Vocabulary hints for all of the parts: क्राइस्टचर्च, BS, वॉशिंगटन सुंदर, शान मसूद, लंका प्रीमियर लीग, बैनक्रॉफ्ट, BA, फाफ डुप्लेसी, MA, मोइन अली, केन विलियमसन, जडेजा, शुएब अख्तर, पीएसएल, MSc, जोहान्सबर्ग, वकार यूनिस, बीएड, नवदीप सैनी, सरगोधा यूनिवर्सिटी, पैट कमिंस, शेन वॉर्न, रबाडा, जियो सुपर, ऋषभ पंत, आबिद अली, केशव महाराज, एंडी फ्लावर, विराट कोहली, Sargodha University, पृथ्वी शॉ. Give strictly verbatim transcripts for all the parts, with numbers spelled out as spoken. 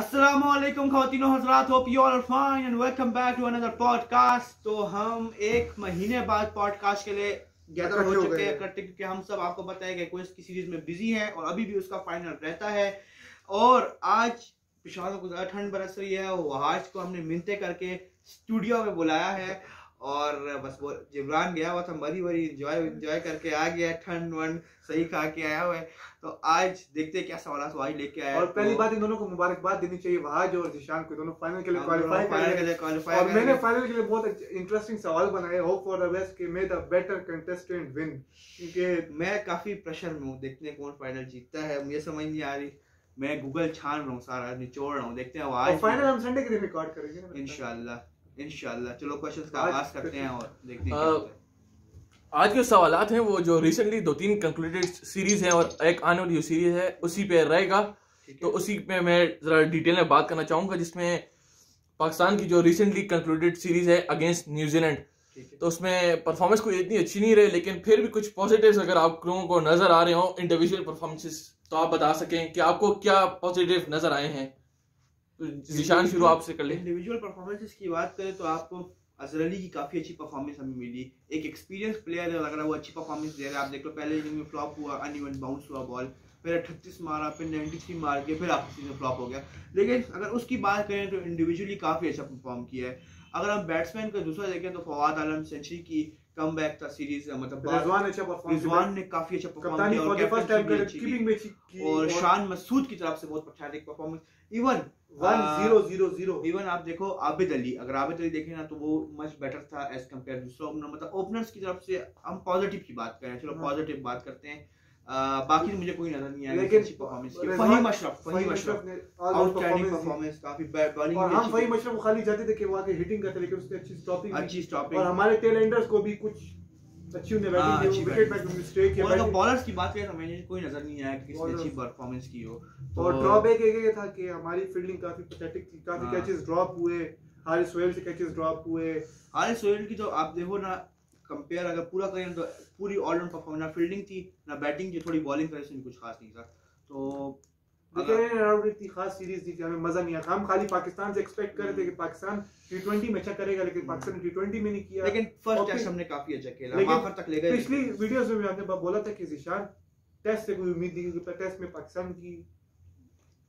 अस्सलामुअलैकुम ख़वातीनो हज़रात, hope you are fine and welcome back to another podcast. तो हम एक महीने बाद पॉडकास्ट के लिए गैदर हो चुके हैं करते क्योंकि हम सब आपको पता है कि क्वेस्ट की सीरीज में बिजी है और अभी भी उसका फाइनल रहता है। और आज पिशावर को ज़्यादा ठंड बरस रही है और आज को हमने मिनते करके स्टूडियो में बुलाया है और बस वो जिब्रान गया हुआ था, मरी वरी इंजॉय इंजॉय करके आ गया, ठंड वंड सही खा के आया हुआ है। तो आज देखते हैं क्या सवाल सवाल लेके आया। और पहली बात इन दोनों को मुबारकबाद देनी चाहिए, वहाज और जिशान को, दोनों फाइनल के लिए क्वालिफाई क्वालिफाई और मैंने फाइनल के लिए बहुत इंटरेस्टिंग सवाल बनाए। होप फॉर द बेस्ट कि may the better contestant win, क्योंकि मैं काफी प्रेशर में हूँ। देखते हैं कौन फाइनल जीतता है, मुझे समझ नहीं आ रही, मैं गूगल छान रहा हूँ, सारा निचोड़ रहा हूँ। देखते हैं आज फाइनल हम संडे के दिन रिकॉर्ड करेंगे इंशाल्लाह इंशाल्लाह। चलो क्वेश्चंस का आगाज करते हैं और देखते हैं क्या आज के सवालात हैं। वो जो रिसेंटली दो तीन कंक्लूडेड सीरीज हैं और एक आने वाली सीरीज है उसी पे रहेगा, तो उसी पे मैं जरा डिटेल में बात करना चाहूँगा, जिसमें पाकिस्तान की जो रिसेंटली कंक्लूडेड सीरीज है अगेंस्ट न्यूजीलैंड, तो उसमें परफॉर्मेंस कोई इतनी अच्छी नहीं रही, लेकिन फिर भी कुछ पॉजिटिव्स अगर आप लोगों को नजर आ रहे हो इंडिविजुअल परफॉर्मेंसेस तो आप बता सकें कि आपको क्या पॉजिटिव नजर आए हैं। निशान शुरू आपसे कर ले। इंडिविजुअल परफॉर्मेंसेस की बात करें तो आपको अज़र अली की काफ़ी अच्छी परफॉर्मेंस हमें मिली, एक एक्सपीरियंस प्लेयर है, लग रहा है वो अच्छी परफॉर्मेंस दे रहा है। आप देख लो पहले इनिंग में फ्लॉप हुआ, अनइवन बाउंस हुआ बॉल, फिर अट्ठतीस मारा, फिर तिरानवे मार के फिर आपसी में फ्लॉप हो गया। लेकिन अगर उसकी बात करें तो इंडिविजुअली काफ़ी अच्छा परफॉर्म किया है। अगर हम बैट्समैन का दूसरा देखें तो फवाद आलम सेंचुरी की कम बैक था सीरीज, मतलब रिजवान अच्छा परफॉर्म रिजवान ने काफी अच्छा परफॉर्म किया और फर्स्ट टाइम पर कीपिंग में अच्छी, और शान मसूद की तरफ से बहुत pathetic performance. Even one zero zero zero even आप देखो आबिद अली, अगर आबिद अली देखें ना तो वो मच बेटर था एज कंपेयर दूसरा ओपनर, मतलब ओपनर्स की तरफ से। हम पॉजिटिव की बात करें, चलो पॉजिटिव बात करते हैं, बाकी मुझे कोई नजर नहीं आया लेकिन अच्छी परफॉर्मेंस की। फहीम अशरफ फहीम अशरफ ने आउटस्टैंडिंग परफॉर्मेंस, काफी बॉलिंग और हम फहीम अशरफ को खाली जाते थे कि वो आगे हिटिंग करते, लेकिन उसने अच्छी स्टॉपिंग अच्छी स्टॉपिंग और हमारे टेलेंडर्स को भी कुछ अच्छी उन्हें बैटिंग दी, विकेट बैक मिस्टेक किया। और बॉलर्स की बात करें तो मुझे कोई नजर नहीं आया कि किसने अच्छी परफॉर्मेंस की हो। और ड्रॉबैक ये था कि हमारी फील्डिंग काफी पैथेटिक थी, काफी कैचेस ड्रॉप हुए, हारिस सोहेल से कैचेस ड्रॉप हुए। हारिस सोहेल की जो आप देखो ना कंपेयर अगर पूरा करें तो पूरी ऑलराउंड परफॉर्मेंस, ना फील्डिंग थी ना बैटिंग थी, थोड़ी बॉलिंग करें उसमें कुछ खास नहीं था। तो देखिए इतनी खास सीरीज थी, हमें मज़ा नहीं आया। हम खाली पाकिस्तान से एक्सपेक्ट कर रहे थे कि पाकिस्तान टी ट्वेंटी में अच्छा करेगा, लेकिन पाकिस्तान टी ट्वेंटी में नहीं किया। लेकिन फर्स्ट टेस्ट हमने काफी अच्छा खेला, वहां तक ले गए। पिछली वीडियोस में हमने बोला था कि जिशान टेस्ट से कोई उम्मीद नहीं थी, टेस्ट में पाकिस्तान की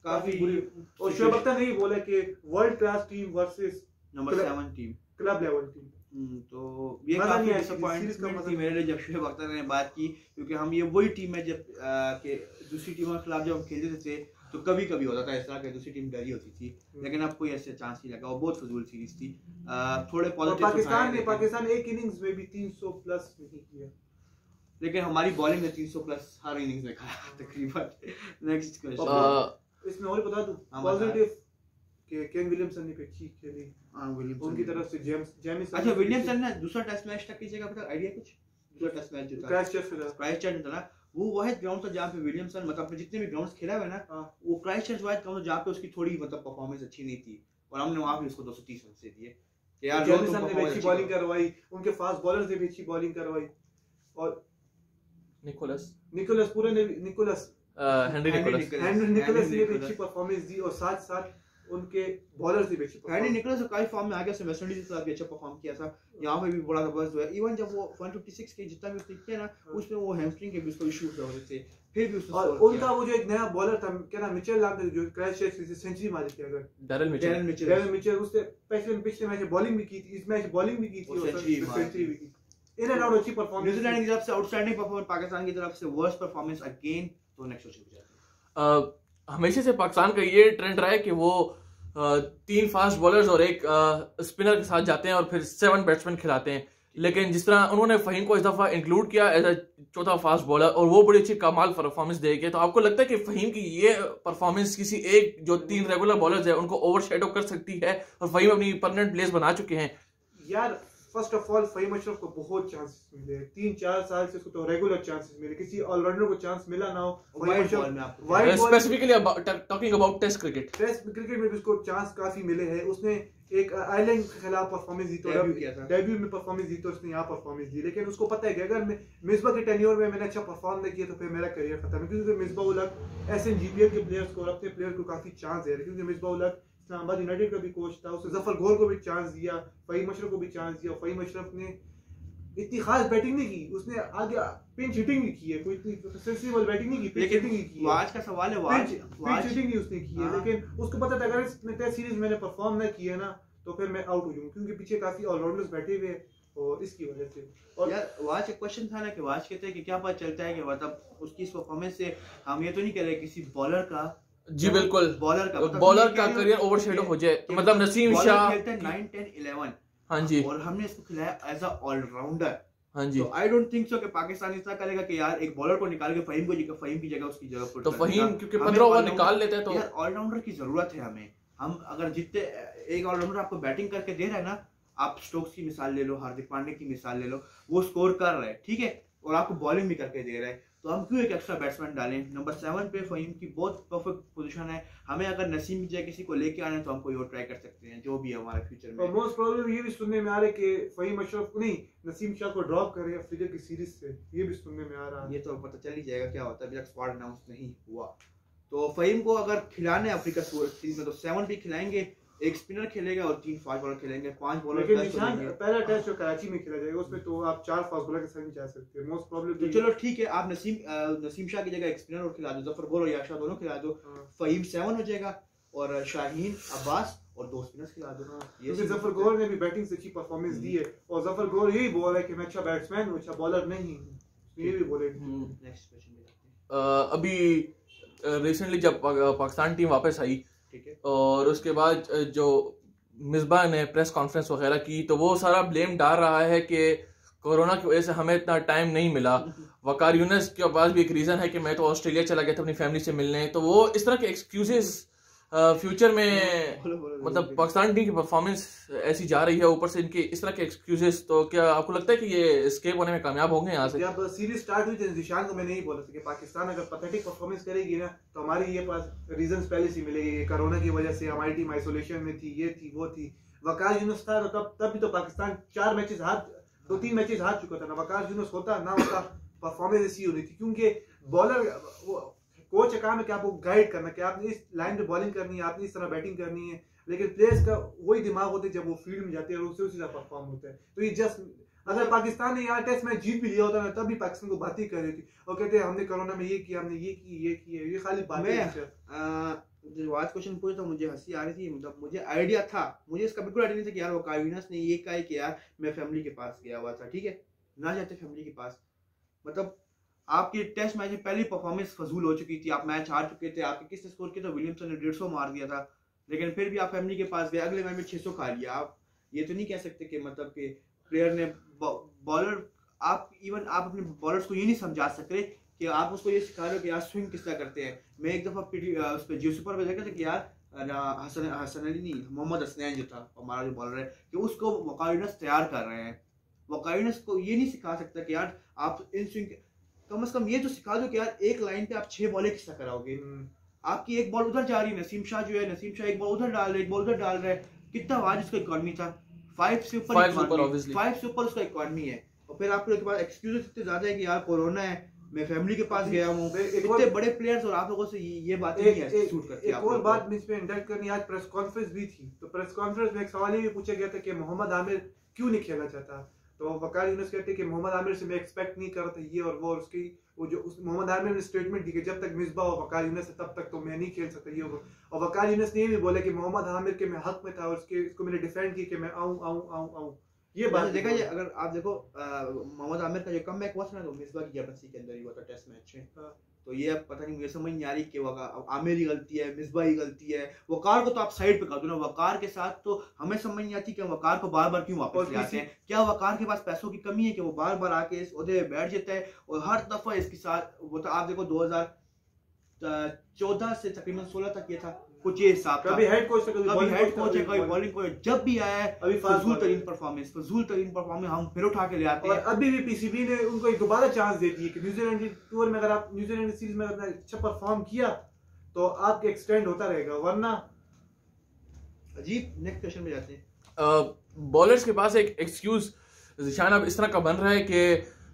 काफी बुरी, और शुएब अख्तर ने बोला कि world class team versus number seven team, club level team. तो ये काफी डिसअपॉइंटमेंट थी मेरे लिए जब शुएब अख्तर ने बात की, क्योंकि हम ये वही टीम है जब के दूसरी टीमों के खिलाफ जब हम खेलते थे तो कभी कभी होता था इस तरह के, दूसरी टीम डरी होती थी, लेकिन अब कोई ऐसे चांस नहीं लगा और बहुत फजूल सीरीज थी। थोड़े पॉजिटिव पाकिस्तान ने पाकिस्तान एक इनिंग्स में भी तीन सौ प्लस नहीं किया, लेकिन हमारी बॉलिंग ने तीन सौ प्लस हर इनिंग्स में खाया तकरीबन। नेक्स्ट क्वेश्चन इसमें और बता दूं पॉजिटिव कि केन विलियमसन ने अच्छी खेली, हां विलियमसन उनकी तरफ से जेम्स जेम्स अच्छा विलियमसन ने दूसरा टेस्ट मैच तक कीजिएगा पता आईडिया कुछ दूसरा टेस्ट मैच जो था क्राइस्टचर्च में, क्राइस्टचर्च था ना वो वाइट ग्राउंड था जहां पे विलियमसन मतलब जितने भी ग्राउंड्स खेला हुआ है ना वो क्राइस्टचर्च वाइट ग्राउंड जहां पे उसकी थोड़ी मतलब परफॉर्मेंस अच्छी नहीं थी और हमने वहां पे उसको दो सौ तीस रन से दिए। यार विलियमसन ने अच्छी बॉलिंग करवाई, उनके फास्ट बॉलर्स ने भी अच्छी बॉलिंग करवाई और निकोलस निकोलस पूरे ने Nicholls Henry Nicholls Henry Nicholls ने भी अच्छी परफॉर्मेंस दी और साथ साथ उनके बॉलर्स भी अच्छे परफॉर्म निकले, काफी फॉर्म में आ गया। वेस्ट इंडीज के साथ भी अच्छा परफॉर्म किया था, यहाँ पे भी बड़ा जबरदस्त हुआ। इवन जब वो एक सौ छप्पन के जितना भी किया ना उसमें वो हैमस्ट्रिंग के भी उसको इशू हो रहे थे, फिर भी उसने और उनका वो जो एक नया बॉलर था क्या नाम मिचेल लागत जो क्रैश से सेंचुरी मारी थी, अगर Daryl Mitchell Daryl Mitchell Daryl Mitchell उसने पिछले पिछले मैच में बॉलिंग भी की थी, इस मैच बॉलिंग भी की थी और सेंचुरी भी की। इन एंड आउट अच्छी परफॉर्मेंस न्यूजीलैंड की तरफ से आउटस्टैंडिंग परफॉर्मेंस, पाकिस्तान की तरफ से वर्स्ट परफॉर्मेंस अगेन। तो नेक्स्ट क्वेश्चन, हमेशा से पाकिस्तान का ये ट्रेंड रहा है कि वो तीन फास्ट बॉलर्स और एक स्पिनर के साथ जाते हैं और फिर सेवन बैट्समैन खिलाते हैं, लेकिन जिस तरह उन्होंने फहीम को इस दफ़ा इंक्लूड किया एज अ चौथा फास्ट बॉलर और वो बड़ी अच्छी कमाल परफॉर्मेंस देगी। तो आपको लगता है कि फहीम की ये परफॉर्मेंस किसी एक जो तीन रेगुलर बॉलर्स है उनको ओवरशैडो कर सकती है और फहीम अपनी परमानेंट प्लेस बना चुके हैं? यार first of all Faheem Ashraf को बहुत चांसेस मिले, तीन चार साल से उसको तो रेगुलर चांसेस मिले, किसी ऑलराउंडर को चांस मिला ना हो। Specifically talking about test cricket, test cricket में भी उसको चांस काफी मिले हैं। उसने एक आयरलैंड के खिलाफ परफॉर्मेंस दी तो डेब्यू में परफॉर्मेंस दी तो उसने यहाँ परफॉर्मेंस दी, लेकिन उसको पता है कि अगर मिसबा के टेन्योर में मैंने अच्छा परफॉर्म नहीं किया तो फिर मेरा करियर खत्म है, क्योंकि Misbah ul Haq S N G P L के प्लेयर्स को और अपने प्लेयर को काफी चांस दे रहे, क्योंकि मिसबा उल हक इस्लामाबाद यूनाइटेड का भी कोच था, उसने जफर घोर को भी चांस दिया, फहीम अशरफ को भी चांस दिया। फहीम अशरफ ने इतनी खास बैटिंग नहीं की, उसने आगे पिंच हिटिंग नहीं की है, कोई इतनी सेंसिबल बैटिंग नहीं की, पिंच हिटिंग नहीं की। आज का सवाल है वाज पिंच हिटिंग ही उसने की है, लेकिन उसको पता था अगर इसमें टेस्ट सीरीज मैंने परफॉर्म ना किया ना तो फिर मैं आउट हो जाऊंगा, क्योंकि पीछे काफी ऑलराउंडर्स बैठे हुए हैं और इसकी वजह से। और यार वाज एक क्वेश्चन था ना कि वाज कहते हैं कि क्या पता चलता है कि मतलब उसकी इस परफॉर्मेंस से हम ये तो नहीं कह रहे किसी बॉलर का, जी बिल्कुल, बॉलर का बॉलर का करियर ओवरशेडो हो जाए, मतलब नसीम शाह खेलते हैं नाइन टेन इलेवन, हां जी, और हमने इसको खिलाया एज अ ऑलराउंडर, हां जी, तो आई डोंट थिंक सो कि पाकिस्तान इतना करेगा कि यार एक बॉलर को निकाल के फहीम को जगह फहीम की जगह उसकी जगह पर, तो फहीम क्योंकि पंद्रह ओवर निकाल लेता है, तो यार ऑलराउंडर की जरूरत है हमें। हम अगर जितने एक ऑलराउंडर आपको बैटिंग करके दे रहा है ना, आप स्टोक्स की मिसाल ले लो, हार्दिक पांड्या की मिसाल ले लो, वो स्कोर कर रहा है ठीक है, और आपको बॉलिंग भी करके दे रहा है, तो हम क्यों एक एक्स्ट्रा बैट्समैन डालें। नंबर सेवन पे फहीम की बहुत परफेक्ट पोजीशन है, हमें अगर नसीम जैसे किसी को लेके आना है तो हम कोई और ट्राई कर सकते हैं, जो भी है हमारा फ्यूचर में। मोस्ट प्रॉब्लम ये भी सुनने में आ रहा है कि फहीम अशरफ नहीं नसीम शाह को ड्रॉप करे अफ्रीका की सीरीज से, ये भी सुनने में आ रहा है, ये तो पता चल ही जाएगा क्या होता है, अभी तक स्क्वाड अनाउंस नहीं हुआ। तो फहीम को अगर खिलाना है अफ्रीका सीरीज में तो सेवन भी खिलाएंगे, एक स्पिनर खेलेगा और तीन फास्ट बॉलर खेलेंगे, पांच बॉलर खेलेंगे। पहला टेस्ट जो कराची में खेला जाएगा उसमें तो आप चार फास्ट बॉलर के साथ नहीं जा सकते, मोस्ट प्रॉब्लम। तो चलो ठीक है, आप नसीम नसीम शाह की जगह एक स्पिनर और खिला दो, जफर गोर और याशा दोनों खिला दो, फहीम सेवन हो जाएगा और शाहीन अब्बास और दो स्पिनर्स खिला दो। क्योंकि जफर गोर ने भी बैटिंग से अच्छी परफॉर्मेंस दी है, और जफर गोर यही बोल रहा है कि मैं अच्छा बैट्समैन हूँ, अच्छा बॉलर नहीं, ये भी बोले। नेक्स्ट क्वेश्चन, अभी रिसेंटली जब पाकिस्तान टीम वापस आई ठीक है, और उसके बाद जो मिसबाह ने प्रेस कॉन्फ्रेंस वगैरह की तो वो सारा ब्लेम डाल रहा है कि कोरोना की वजह से हमें इतना टाइम नहीं मिला। वकार यूनिस के पास भी एक रीज़न है कि मैं तो ऑस्ट्रेलिया चला गया था अपनी फैमिली से मिलने, तो वो इस तरह के एक्सक्यूजेस फ्यूचर में बोलो, बोलो, मतलब पाकिस्तान टीम की परफॉर्मेंस ऐसी जा रही है, ऊपर से इनके इस तरह के एक्सक्यूजेस, तो क्या आपको लगता है कि ये एस्केप होने में कामयाब होंगे यहाँ से? जब सीरीज स्टार्ट हुई थी निशान को मैं नहीं बोला था कि पाकिस्तान अगर पैथेटिक परफॉर्मेंस करेगी ना तो हमारे ये पास रीजन पहले से मिलेगी, कोरोना की वजह से हमारी टीम आइसोलेशन में थी, ये थी वो थी। वकार यूनिस था तब तब भी तो पाकिस्तान चार मैचेस हार दो तीन मैचेस हार चुका था ना, वकार यूनिस होता ना होता परफॉर्मेंस ऐसी हो रही थी, क्योंकि बॉलर कोच का काम है कि आपको गाइड करना कि आपने इस लाइन पे बॉलिंग करनी है, आपने इस तरह बैटिंग करनी है, लेकिन प्लेयर्स का वही दिमाग होता है जब वो फील्ड में जाते हैं और उससे उसी तरह परफॉर्म होता है। तो ये जस्ट अगर पाकिस्तान ने यहाँ टेस्ट मैच जीत भी लिया होता ना तब भी पाकिस्तान को बात ही कर रही थी और कहते हैं हमने कोरोना में ये किया, हमने ये की ये किया, ये खाली बात। आज क्वेश्चन पूछता हूँ, मुझे हंसी आ रही थी, मतलब मुझे आइडिया था, मुझे इसका बिल्कुल आइडिया नहीं था कि यार वकार यूनिस ने ये कहा कि यार मैं फैमिली के पास गया हुआ था ठीक है ना, जाते फैमिली के पास, मतलब आपकी टेस्ट मैच में पहली परफॉर्मेंस फजूल हो चुकी थी, आप मैच हार चुके थे, आपके किसने स्कोर किया था, विलियमसन ने डेढ़ सौ मार दिया था, लेकिन फिर भी आप फैमिली के पास गए, अगले मैच में छह सौ खा लिया। आप ये तो नहीं कह सकते कि मतलब कि प्लेयर ने बॉलर, आप इवन आप अपने बॉलर्स को ये नहीं समझा सकते कि आप उसको ये सिखा रहे हो कि यार स्विंग किस तरह करते हैं। मैं एक दफ़ा पी उस पर जियो सुपर पर देखा था कि यार हसन हसन अली नहीं मोहम्मद हसनैन जो था हमारा जो बॉलर है कि उसको वकार यूनिस तैयार कर रहे हैं, वकार यूनिस को ये नहीं सिखा सकता कि यार आप इन स्विंग कम से कम ये तो सिखा दो कि यार एक लाइन पे आप छह बॉलें किस तरह कराओगे। आपकी एक बॉल उधर जा रही है, नसीम शाह जो है नसीम शाह एक बॉल उधर डाल रहे एक बॉल उधर डाल रहा है, कितना आज उसका इकॉनमी था, फाइव से ऊपर फाइव से ऊपर उसका इकॉनमी है। और फिर आपके पास एक्सक्यूजेस इतने ज्यादा है कि यार कोरोना है, मैं फैमिली के पास गया हूँ, इतने बड़े प्लेयर्स और आप लोगों से ये बात नहीं है। एक और बात मुझ पे इंडक्ट करनी, आज प्रेस कॉन्फ्रेंस भी थी तो प्रेस कॉन्फ्रेंस में एक सवाल ये भी पूछा गया था कि मोहम्मद आमिर क्यों नहीं खेलना चाहता, तो वकार यूनिस कहते हैं कि मोहम्मद आमिर से मैं एक्सपेक्ट नहीं कर रहा था ये और वो, और उसकी वो जो उस मोहम्मद आमिर ने स्टेटमेंट दी कि जब तक मिसबा और वकार यूनिस है तब तक तो मैं नहीं खेल सकता ये और, और वकार यूनिस ने ये भी बोला कि मोहम्मद आमिर के मैं हक में था और उसके इसको मैंने डिफेंड की कि मैं आऊँ आऊँ आऊँ आऊँ। ये बात देखा जाए, अगर आप देखो मोहम्मद आमिर का जो कम बैक हुआ था ना तो मिसबा की जबरदस्ती के अंदर ही हुआ था टेस्ट मैच में, तो ये अब पता नहीं मुझे समझ नहीं आ रही कि आमिर की गलती है मिसबा की गलती है। वकार को तो आप साइड पे कर दो ना, वकार के साथ तो हमें समझ नहीं आती कि वकार को बार बार क्यों वापस ले आते हैं। क्या वकार के पास पैसों की कमी है कि वो बार बार आके इस ओहदे पे बैठ जाता है और हर दफा इसके साथ वो, तो आप देखो दो हजार चौदह से तकरीबन सोलह तक ये था कुछ ये हिसाब था। कभी हेड कोच था, कभी हेड कोच है, कभी बॉलिंग कोच, जब भी आया अभी फजूल तरीन परफॉर्मेंस फजूल तरीन परफॉर्मेंस हम फिर उठा के ले आते हैं। और अभी भी पीसीबी ने उनको एक दोबारा चांस दे दी कि न्यूजीलैंड टूर में अगर आप न्यूजीलैंड सीरीज में अगर अच्छा परफॉर्म किया तो आपके एक्सटेंड होता रहेगा, वरना अजीब। नेक्स्ट क्वेश्चन में जाते हैं। बॉलर्स के पास एक एक्सक्यूज निशान अब इस तरह का बन रहा है कि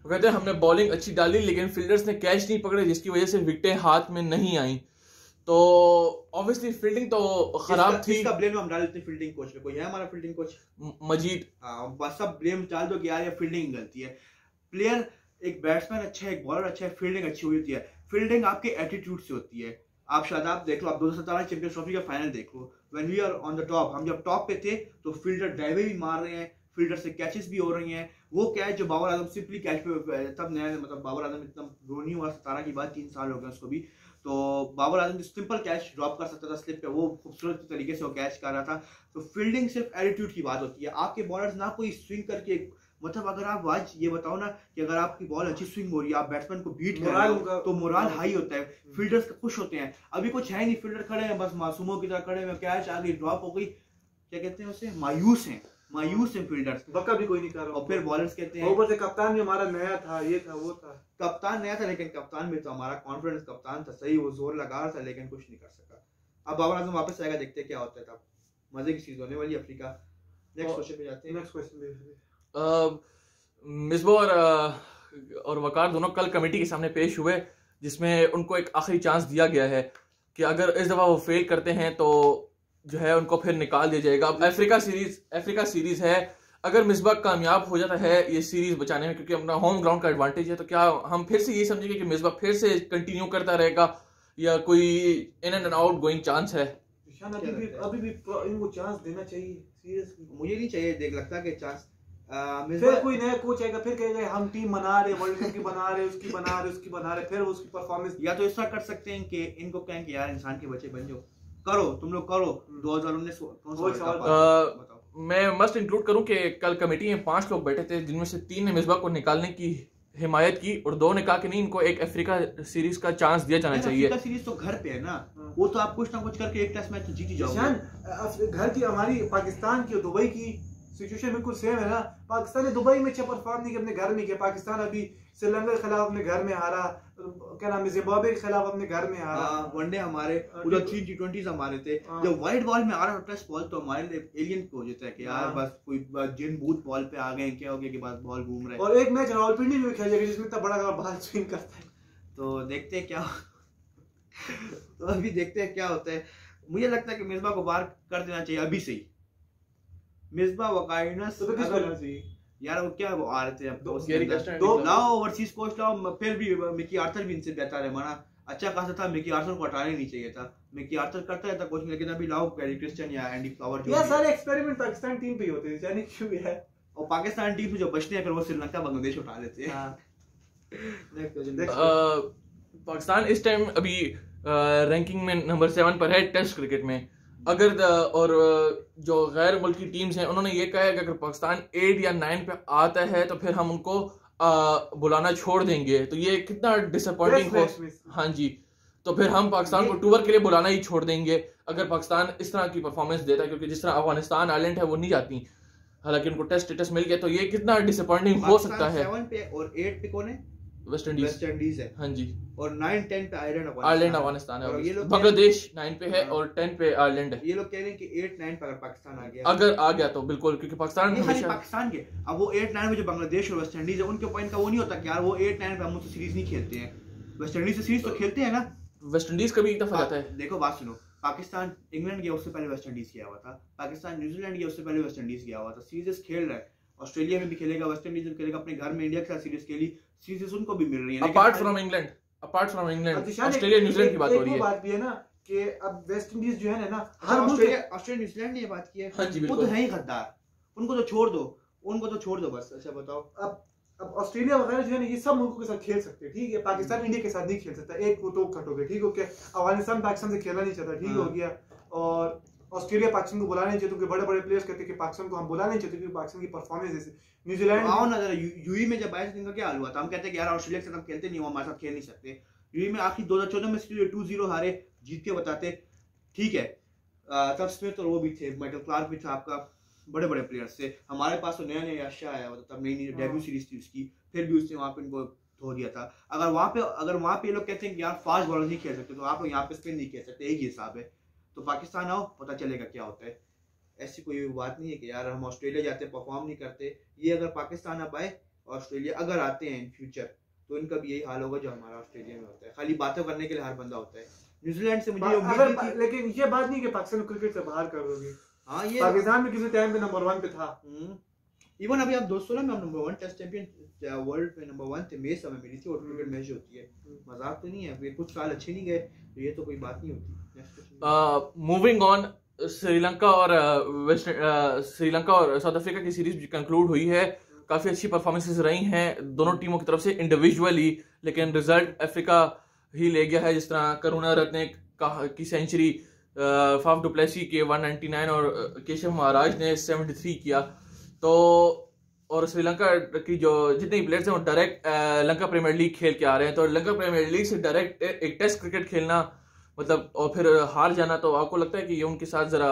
वो कहते हैं हमने बॉलिंग अच्छी डाली लेकिन फील्डर्स ने कैच नहीं पकड़े जिसकी वजह से विकेटें हाथ में नहीं आई। तो ऑब्वियसली फील्डिंग तो खराब थी, इसका ब्लेम हम डाल देते हैं फील्डिंग कोच पे। कोई है हमारा फील्डिंग कोच मजीद, बस सब ब्लेम डाल दो कि यार ये फील्डिंग गलती है। प्लेयर एक बैट्समैन अच्छा है, एक बॉलर अच्छा है, फील्डिंग अच्छी हुई होती है। फील्डिंग आपके एटीट्यूड से होती है। आप शायद आप देख लो, आप दो हजार सत्रह चैंपियंस ट्रॉफी का फाइनल देख लो, when we are on the top, हम जब टॉप पे थे तो फील्डर डाइवे भी मार रहे हैं, फील्डर से कैचेस भी हो रही हैं। वो कैच जो बाबर आजम सिंपली कैच पे, तब नया मतलब बाबर आजम इतना रो नहीं हुआ, सतारह की बात तीन साल हो गए उसको भी। तो Babar Azam simple catch drop कर सकता था स्लिप पे, वो खूबसूरत तरीके से वो कैच कर रहा था। तो फील्डिंग सिर्फ एटीट्यूड की बात होती है। आपके बॉलर्स ना कोई स्विंग करके, मतलब अगर आप आज ये बताओ ना कि अगर आपकी बॉल अच्छी स्विंग हो रही है, आप बैट्समैन को बीट कर रहे हो तो मोरल हाई होता है, फील्डर्स खुश होते हैं। अभी कुछ है नहीं, फील्डर खड़े हैं बस मासूमों की तरह खड़े हैं, कैच आ गई ड्रॉप हो गई, क्या कहते हैं उसे, मायूस हैं मायूस हैं फील्डर्स, बक्का भी कोई नहीं कर रहा। और फिर बॉलर्स कहते हैं ऊपर से कप्तान भी हमारा नया था, ये था वो था, कप्तान नया था लेकिन कप्तान में तो हमारा कॉन्फिडेंस कप्तान था, सही वो जोर लगा रहा था लेकिन कुछ नहीं कर सका। अब बाबर आजम वापस आएगा, देखते हैं क्या होता है, तब मजे की चीज होने वाली अफ्रीका। नेक्स्ट क्वेश्चन पे जाते हैं। नेक्स्ट क्वेश्चन मिसबा और वकार दोनों कल कमेटी के सामने पेश हुए जिसमें उनको एक आखिरी चांस दिया गया है कि अगर इस दफा वो फेल करते हैं तो जो है उनको फिर निकाल दिया जाएगा। अब अफ्रीका सीरीज अफ्रीका सीरीज है, अगर मिसबा कामयाब हो जाता है ये सीरीज बचाने में क्योंकि अपना होम ग्राउंड का एडवांटेज है, तो क्या हम फिर से ये समझेंगे कि मिसबा फिर से कंटिन्यू करता रहेगा या कोई in and out going chance है? अभी भी, अभी भी इनको चांस देना चाहिए, सीरियसली मुझे नहीं चाहिए देख लगता कि चांस आ, फिर कोई नया कोच आएगा फिर कहेगा हम टीम बना रहे, वर्ल्ड कप की बना रहे, उसकी बना रहे, उसकी बना रहे, फिर उसकी परफॉर्मेंस। या तो ऐसा कर सकते हैं कि इनको कहें कि यार इंसान के बच्चे बन जाओ, करो तुम लोग करो। दो हजार उन्नीस मैं मस्ट इंक्लूड करूं कि कल कमेटी में पांच लोग बैठे थे जिनमें से तीन ने मिसबा को निकालने की हिमायत की और दो ने कहा कि नहीं इनको एक अफ्रीका सीरीज का चांस दिया जाना चाहिए। अफ्रीका सीरीज तो घर पे है ना, वो तो आप कुछ ना कुछ करके एक टेस्ट मैच जीत ही जाओगे। घर की हमारी पाकिस्तान की और दुबई की सिचुएशन बिल्कुल सेम है ना। पाकिस्तान ने दुबई में अच्छा परफॉर्म नहीं किया, अपने घर में किया। पाकिस्तान अभी श्रीलंका के खिलाफ अपने घर में हारा, क्या नाम है जिम्बाब्वे के खिलाफ अपने घर में हारा। वनडे हमारे उधर थ्री टी ट्वेंटी हमारे थे, जब वाइट बॉल में आ रहा टेस्ट बॉल तो हमारे लिए एलियन हो जाता है कि यार बस कोई जिन बूथ बॉल पे आ गए, क्या हो गया कि बस बॉल घूम रहे। और एक मैच रावलपिंडी में खेला जाएगा जिसमें इतना बड़ा बॉल स्विंग करता है, तो देखते हैं क्या, तो अभी देखते हैं क्या होता है। मुझे लगता है कि मिसबा को बाहर कर देना चाहिए अभी से ही। मिसबा वकाइनस यार वो क्या वो आ रहे थे, अब दो, दो लाओ ओवरसीज कोच लाओ। फिर भी मिकी आर्थर भी इनसे बेहतर है, माना अच्छा खासा था, मिकी आर्थर को हटाना नहीं चाहिए था। मिकी आर्थर करता रहता कोचिंग, लेकिन अभी लाओ गैरी क्रिस्टियन या एंडी फ्लावर जो यार सारे एक्सपेरिमेंट पाकिस्तान टीम पे ही होते हैं, जाने क्यों है। और पाकिस्तान टीम से जो बचते हैं फिर वो श्रीलंका बांग्लादेश उठा लेते हैं। पाकिस्तान इस टाइम अभी रैंकिंग में नंबर सेवन पर है टेस्ट क्रिकेट में। अगर और जो गैर मुल्की टीम्स हैं उन्होंने ये कहा है कि अगर पाकिस्तान एट या नाइन पे आता है तो फिर हम उनको आ, बुलाना छोड़ देंगे। तो ये कितना डिसअपॉइंटिंग हो। हाँ जी, तो फिर हम पाकिस्तान को टूर के लिए बुलाना ही छोड़ देंगे अगर पाकिस्तान इस तरह की परफॉर्मेंस देता है, क्योंकि जिस तरह अफगानिस्तान आयरलैंड है वो नहीं जाती, हालांकि उनको टेस्ट स्टेटस मिल गया। तो ये कितना डिसअपॉइंटिंग हो सकता है। सेवन पे और एट पे कौन है? West Indies. वेस्ट इंडीज है हाँ जी। और नाइन टेन पे आयरलैंड आयरलैंड अफगानिस्तान है, और ये लोग बांग्लादेश नाइन पे है और टेन पे आयरलैंड है। ये लोग कह रहे हैं कि एट नाइन पे अगर पाकिस्तान आ गया अगर आ गया तो बिल्कुल, क्योंकि पाकिस्तान हमेशा पाकिस्तान के अब वो एट नाइन में जो बांग्लादेश और वेस्ट इंडीज है उनके पॉइंट का वो नहीं होता कि यार वो एट नाइन पे हम उससे सीरीज नहीं खेलते हैं। वेस्ट इंडीज से सीरीज तो खेलते हैं ना, वेस्ट इंडीज का भी एक दफा आता है। देखो बात सुनो, पाकिस्तान इंग्लैंड गया उससे पहले वेस्ट इंडीज गया हुआ था, पाकिस्तान न्यूजीलैंड गया उससे पहले वेस्ट इंडीज गया हुआ था, सीरीज खेल रहा है। ऑस्ट्रेलिया में भी खेलेगा, वेस्ट इंडीज में खेलेगा, अपने घर में इंडिया के साथ सीरीज खेली, सीरीज उनको भी मिल रही है। Apart from England apart from England Australia New Zealand की बात हो रही है। बात भी है ना कि अब वेस्ट इंडीज जो है ना, हर ऑस्ट्रेलिया ऑस्ट्रेलिया न्यूजीलैंड ने ये बात की है। हां जी बिल्कुल, वो तो है ही गद्दार, उनको तो छोड़ दो, उनको तो छोड़ दो बस। अच्छा बताओ, अब अब ऑस्ट्रेलिया वगैरह जो है ना ये सब मुल्कों के साथ खेल सकते हैं, ठीक है। पाकिस्तान इंडिया के साथ नहीं खेल सकता, एक को तो कटोगे, ठीक हो गया। अफगानिस्तान पाकिस्तान से खेलना नहीं चाहता, ठीक हो गया। और ऑस्ट्रेलिया पाकिस्तान को बुलाने चाहिए, क्योंकि बड़े बड़े प्लेयर्स कहते हैं कि पाकिस्तान को हम बुलाने चाहिए क्योंकि पाकिस्तान की परफॉर्मेंस ऐसे। न्यूजीलैंड आओ ना, यूएई में जब आए थे इनका क्या हाल हुआ था, हम कहते हैं कि यार ऑस्ट्रेलिया के साथ हम खेलते नहीं, हम हमारे साथ खेल नहीं सकते। यूएई में आखिर दो हजार चौदह में टू जीरो हारे, जीत के बताते ठीक है। तब स्मिथ और वो भी थे, माइकल क्लार्क भी था, आपका बड़े बड़े प्लेयर्स थे। हमारे पास तो नया नया याशा आया हुआ था, तब नई नई डेब्यू सीरीज थी उसकी, फिर भी उसने वहाँ पे इनको धो दिया था। अगर वहाँ पे अगर वहाँ पे लोग कहते हैं कि यार फास्ट बॉलर नहीं खेल सकते तो आप लोग यहाँ पे स्पिन नहीं खेल सकते, एक ही हिसाब है। तो पाकिस्तान आओ, पता चलेगा क्या होता है। ऐसी कोई बात नहीं है कि यार हम ऑस्ट्रेलिया जाते परफॉर्म नहीं करते। ये अगर पाकिस्तान आप आए, ऑस्ट्रेलिया अगर आते हैं इन फ्यूचर, तो इनका भी यही हाल होगा जो हमारा ऑस्ट्रेलिया में होता है। खाली बातें करने के लिए हर बंदा होता है। न्यूजीलैंड से मुझे उम्मीद थी, लेकिन ये बात नहीं कि पाकिस्तान क्रिकेट से बाहर कर दोगे। हाँ, ये पाकिस्तान में किसी टाइम पे नंबर वन पे था। इवन अभी आप दो सौ में number one test champion world में नंबर वन थे, मेरे समय मिली थी। और क्रिकेट मैच होती है, मजाक तो नहीं है, कुछ साल अच्छे नहीं गए तो ये तो कोई बात नहीं होती। मूविंग ऑन, श्रीलंका और वेस्ट श्रीलंका और साउथ अफ्रीका की सीरीज कंक्लूड हुई है। काफ़ी अच्छी परफॉर्मेंसेस रही हैं दोनों टीमों की तरफ से इंडिविजुअली, लेकिन रिजल्ट अफ्रीका ही ले गया है। जिस तरह करुणा रत्ने की सेंचुरी, फाफ डुप्लेसी के एक सौ निन्यानवे और केशव महाराज ने तिहत्तर किया। तो और श्रीलंका की जो जितने प्लेयर्स हैं वो डायरेक्ट लंका प्रीमियर लीग खेल के आ रहे हैं। तो लंका प्रीमियर लीग से डायरेक्ट एक टेस्ट क्रिकेट खेलना मतलब और फिर हार जाना, तो आपको लगता है कि ये उनके साथ ज़रा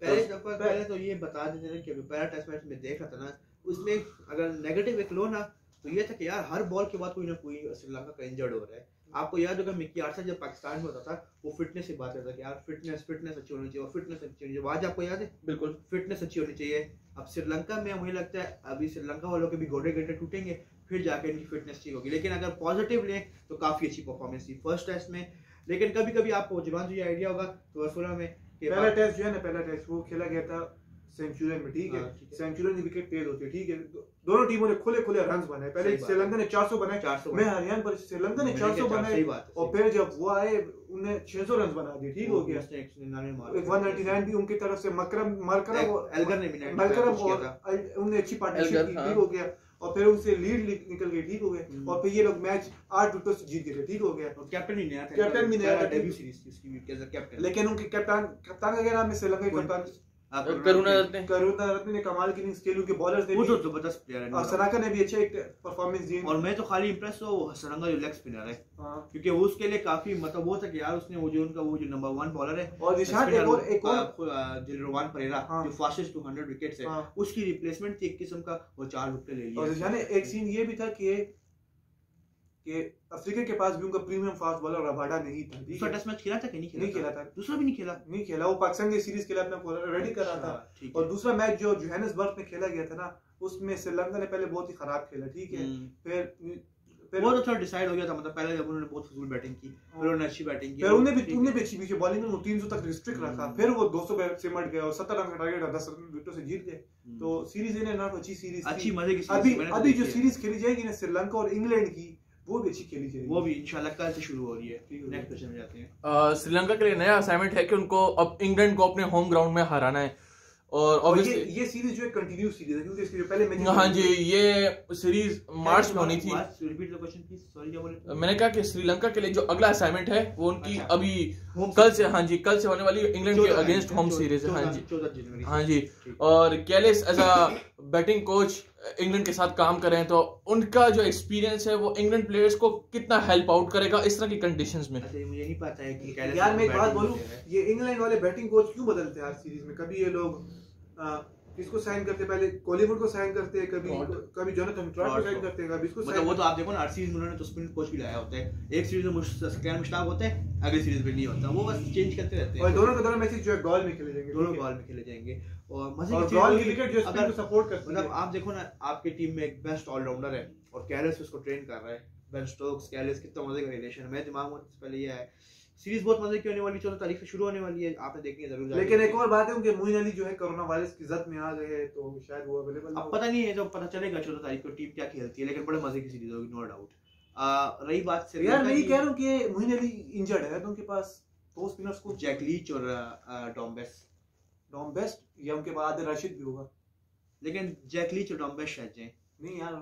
पहले तो, पहले तो ये बता देते हैं कि पहला टेस्ट मैच में देख रहा था ना, उसमें अगर नेगेटिव एक लो ना तो ये था कि यार हर बॉल के बाद कोई ना कोई श्रीलंका का इंजर्ड हो रहा है। आपको याद होगा मिकी आर्चर जब पाकिस्तान में होता था वो फिटनेस की बात करता था कि यार फिटनेस फिटनेस अच्छी होनी चाहिए और फिटनेस अच्छी होनी चाहिए। आज आपको याद है, बिल्कुल फिटनेस अच्छी होनी चाहिए। अब श्रीलंका में मुझे लगता है अभी श्रीलंका वालों के भी घोड़े घंटे टूटेंगे फिर जाके इनकी फिटनेस ठीक होगी। लेकिन अगर पॉजिटिव लें तो काफ़ी अच्छी परफॉर्मेंस थी फर्स्ट टेस्ट में। लेकिन कभी कभी आपको जुबान जो ये आइडिया होगा दो हज़ार सोलह में पहला टेस्ट जो है ना, पहला टेस्ट वो खेला गया था सेंचुरियन में, ठीक है, सेंचुरियन की विकेट तेज होती है, ठीक है। दोनों टीमों ने खुले खुले रन बनाए, पहले श्रीलंका ने चार सौ बनाए, चार सौ मैं हरियाणा पर श्रीलंका ने चार सौ बनाए और फिर जब वो आए उन्हें छह सौ रन बना दिए, ठीक हो गया। एक सौ निन्यानवे भी उनकी तरफ से, मकरम मरकरम और उन्हें अच्छी पार्टनरशिप की, ठीक हो गया। और फिर उनसे लीड निकल गई, ठीक हो गया। और फिर ये लोग मैच आठ विकेटों से जीत गए थे, ठीक हो गया। और कैप्टन ही नया था, कैप्टन भी नया था डेब्यू सीरीज की उसकी कैप्टन कैप्टन लेकिन उनके कैप्टन कैप्टन का क्या नाम है श्रीलंका के कैप्टन करुणा रत्ने करुणा रत्ने ने कमाल की इनिंग्स खेली, के बॉलर्स ने वो तो जबरदस्त प्लेयर है। और श्रीलंका ने भी अच्छा एक परफॉर्मेंस दी और मैं तो खाली इंप्रेस हुआ वो श्रीलंका जो लेग स्पिनर है, क्योंकि वो उसके लिए काफी मतलब वो था कि यार उसने वो जो उनका वो जो नंबर वन बॉलर है और निशान एक और एक और दिलरुवान परेरा जो फास्टेस्ट टू हंड्रेड विकेट्स है उसकी रिप्लेसमेंट थी एक किस्म का, वो चार विकेट ले लिए। और निशान एक सीन ये भी था कि कि अफ्रीका के पास भी उनका प्रीमियम फास्ट बॉलर रबाडा नहीं था। दूसरा टेस्ट मैच खेला था कि नहीं खेला नहीं खेला था, दूसरा भी नहीं खेला नहीं खेला वो पाकिस्तान की सीरीज के लिए अपना रेडी कर रहा था। और दूसरा मैच जो जोहान्सबर्ग में खेला गया था ना, उसमें श्रीलंका ने पहले बहुत ही खराब खेला, ठीक है, फिर वो तो थोड़ा डिसाइड हो गया था। मतलब पहले जब उन्होंने बहुत फजूल बैटिंग की, फिर उन्होंने अच्छी बैटिंग की, फिर उन्हें भी उन्हें भी अच्छी बीच बॉलिंग में तीन सौ तक रिस्ट्रिक्ट रखा, फिर वो दो सौ सिमट गए और सत्तर रन का टारगेट दस विकेटों से जीत गए। तो सीरीज इन्हें नॉट अच्छी सीरीज अच्छी मजे की। अभी अभी जो सीरीज खेली जाएगी ना श्रीलंका और इंग्लैंड की, वो भी अच्छी खेली जाएगी, वो भी इंशाल्लाह कल से शुरू हो रही है। नेक्स्ट क्वेश्चन में जाते हैं। श्रीलंका के लिए नया असाइनमेंट है कि उनको अब इंग्लैंड को अपने होम ग्राउंड में हराना है। और ऑब्वियसली ये, ये सीरीज जो है कंटिन्यू सीरीज है क्योंकि इसके जो पहले मैच हां जी ये सीरीज मार्च में होनी थी। Repeat the question please, sorry क्या बोले मैंने? कहा कि श्रीलंका के लिए जो अगला असाइनमेंट है वो उनकी अभी कल से हां जी कल से होने वाली इंग्लैंड के अगेंस्ट होम सीरीज है। हां जी चौदह जनवरी। हां जी, और Kallis as a batting coach England के साथ काम कर रहे हैं, तो उनका जो एक्सपीरियंस है वो इंग्लैंड प्लेयर्स को कितना हेल्प आउट करेगा इस तरह की कंडीशंस में। अच्छा, मुझे नहीं पता है कि यार मैं एक बात बोलूं, ये इंग्लैंड वाले बैटिंग कोच क्यों बदलते हैं हर सीरीज में? कभी ये लोग इसको साइन करते, पहले कोलीवुड को साइन करते हैं, कभी कभी जोनाथन ट्रॉट को साइन करते हैं, कभी इसको मतलब वो तो आप देखो ना हर सीरीज में उन्होंने तो स्पिन कोच भी लाया होता है। एक सीरीज में मुश्किल मुश्ताब होता है, अगली सीरीज में नहीं होता, वो बस चेंज करते रहते हैं। और दोनों के दोनों मैचेस जो है गोल में खेले जाएंगे, दोनों गोल में खेले जाएंगे और मजे की गोल क्रिकेट जो स्पिन को सपोर्ट करता है। मतलब आप देखो ना आपके टीम में एक बेस्ट ऑलराउंडर है और कैलिस उसको ट्रेन कर रहा है, बेन स्टोक्स कैलिस कितना मजे का रिलेशन है। मेरे दिमाग में पहले ये है सीरीज बहुत मजे की होने वाली, चौदह तारीख से शुरू होने वाली है, आपने देखनी है जरूर। लेकिन एक और बात है उनके मोइन अली जो है कोरोना वायरस की जद में आ गए हैं, तो शायद वो अवेलेबल अब पता नहीं है, जब पता चलेगा चौदह तारीख को टीम क्या खेलती है, लेकिन बड़े मजे की सीरीज होगी नो डाउट। रही बात से यार मैं कह रहा हूँ कि मोइन अली इंजर्ड है तो उनके पास दो स्पिनर्स को जैक लीच और डॉम्बेस डॉम्बेस या उनके बाद राशिद भी होगा, लेकिन जैक लीच और डॉम्बेस शायद जाए नहीं यार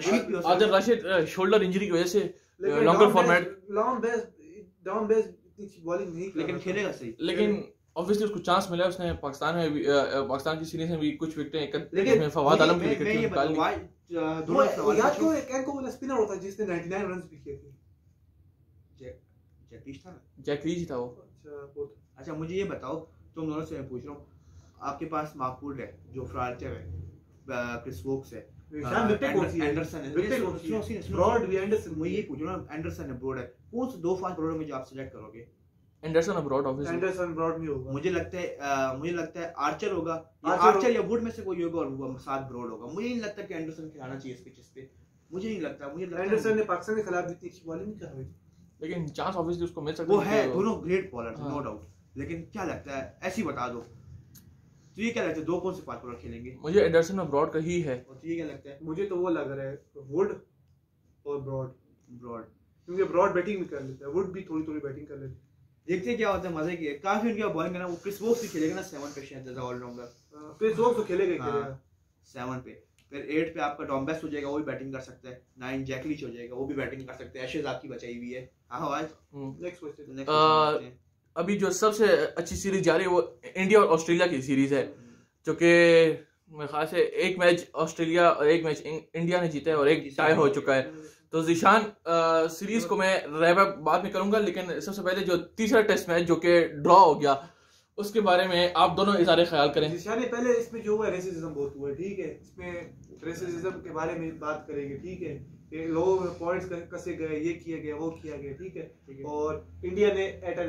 राशिद भी हो राशिद शोल्डर इंजरी की वजह से longer format Dom Bess down base bowling नहीं, लेकिन खेलेगा सही। लेकिन ऑब्वियसली उसको चांस मिला, उसने पाकिस्तान में भी पाकिस्तान की सीरीज में भी कुछ विकेटें में फवाद आलम की विकेट निकाली। दोनों सवाल याद करो, एक को स्पिनर होता है जिसने निन्यानवे रन भी किए थे, जैकलीश था ना? जैकलीश ही था वो। अच्छा, अच्छा मुझे ये बताओ, तुम दोनों से मैं पूछ रहा हूँ, आपके पास माकूल है, जो फ्रांचर है, क्रिस वोक्स है, मुझे लगता है मुझे लगता है आर्चर होगा, आर्चर या वुड में से कोई होगा, और साथ ब्रॉड होगा। मुझे नहीं लगता कि एंडरसन खिलाना चाहिए इस पिच पे, मुझे नहीं लगता। मुझे एंडरसन ने पाकिस्तान के खिलाफ भी अच्छी बॉलिंग नहीं करी, लेकिन चांस ऑब्वियसली उसको मिल सकता है, वो है, दोनों ग्रेट बॉलर नो डाउट। लेकिन क्या लगता है, ऐसी बता दो तो ये क्या लगता है, दो कौन से पांच बॉलर खेलेंगे? मुझे एंडरसन और ब्रॉड का ही है। और तो ये क्या लगता है? मुझे तो वो लग रहा है वुड और ब्रॉड ब्रॉड क्योंकि ब्रॉड बैटिंग भी कर लेता है, वुड भी थोड़ी थोड़ी बैटिंग कर लेता है। देखते हैं क्या होता है, मजे की है काफी उनकी बॉलिंग है ना। वो क्रिस वोक्स भी खेलेगा ना सेवन पे, शायद as a allrounder Chris Woakes तो खेलेगा खेलेगा सेवन पे। फिर एट पे आपका डॉम्बेस हो जाएगा, वो भी बैटिंग कर सकता है। नाइन जैकलिच हो जाएगा, वो भी बैटिंग कर सकता है। एशेज आपकी बचाई हुई है। हां आज नेक्स्ट क्वेश्चन नेक्स्ट अभी जो सबसे अच्छी सीरीज जा रही है वो इंडिया और ऑस्ट्रेलिया की सीरीज़ है, जो कि मेरे ख्याल से एक मैच ऑस्ट्रेलिया और एक मैच इंडिया ने जीता है और एक टाई हो चुका है। तो जिशान सीरीज़ को मैं रैप अप बाद में करूंगा, लेकिन सबसे पहले जो तीसरा टेस्ट मैच जो कि ड्रॉ हो गया, उसके बारे में आप दोनों इशारे ख्याल करें। जिशान ने पहले इसमें जो हुआ रेसिज्म बहुत हुआ है, ठीक है, इसमें रेसिज्म के बारे में बात करेंगे, ठीक है, लोगों में पॉइंट्स कसे गए, ये किया गया, वो किया गया, ठीक है। और इंडिया ने एट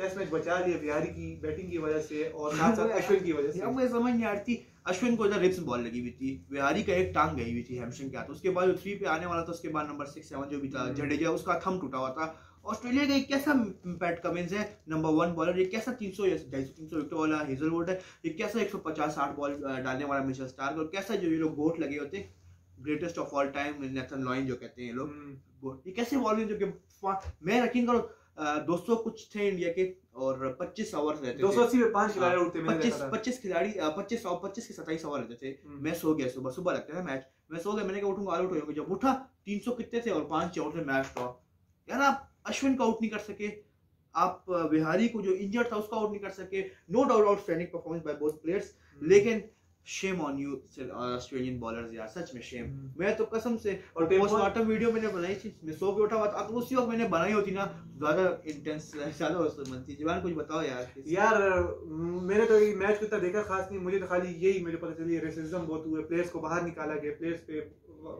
टेस्ट मैच बचा लिया बिहारी की बैटिंग की वजह से और साथ साथ अश्विन की वजह से। अब मुझे समझ नहीं आ रही थी, अश्विन को इधर रिप्स बॉल लगी हुई थी, बिहारी का एक टांग गई हुई थी हैमस्ट्रिंग क्या, तो उसके बाद जो थ्री पे आने वाला था, उसके बाद नंबर सिक्स सेवन जो भी था जडेजा, उसका थंब टूटा हुआ था। ऑस्ट्रेलिया का एक कैसा पैट कमिंस है, नंबर वन बॉलर, ये कैसा तीन सौ ढाई सौ तीन सौ विकेट वाला हेजलवुड है, ये कैसा एक सौ पचास साठ बॉल डालने वाला मिचेल स्टार्क, और कैसा जो ये लोग गोट लगे होते हैं greatest of all time Nathan Lyon जो कहते हैं ये लोग, ये कैसे बॉलर जो कि मैं यकीन करो दो सौ कुछ थे इंडिया के और पच्चीस ओवर रहते थे, दो सौ अस्सी में पांच खिलाड़ी उठते, पच्चीस पच्चीस खिलाड़ी पच्चीस पच्चीस के सताईस ओवर रहते थे। मैं सो गया, सुबह सुबह लगता था मैच, मैं सो गया, मैंने कहा उठूंगा, आउट हो गया। जब उठा तीन सौ कितने थे और पांच ओवर में मैच ड्रॉ। यार आप अश्विन का आउट नहीं कर सके, आप बिहारी को जो इंजर्ड था उसका आउट नहीं कर सके। No doubt outstanding performance by both players, लेकिन shame on you Australian bowlers यार, सच में शेम। मैं तो कसम से और पोस्टमार्टम वीडियो मैंने बनाई थी, मैं सो के उठा हुआ था, उसी वक्त मैंने बनाई होती ना, ज्यादा इंटेंस ज्यादा बनती। जवान कुछ बताओ यार। यार मैंने तो ये मैच कितना देखा खास नहीं, मुझे तो खाली यही मुझे पता चली रेसिज्म बहुत हुआ, प्लेयर्स को बाहर निकाला गया, प्लेयर्स पे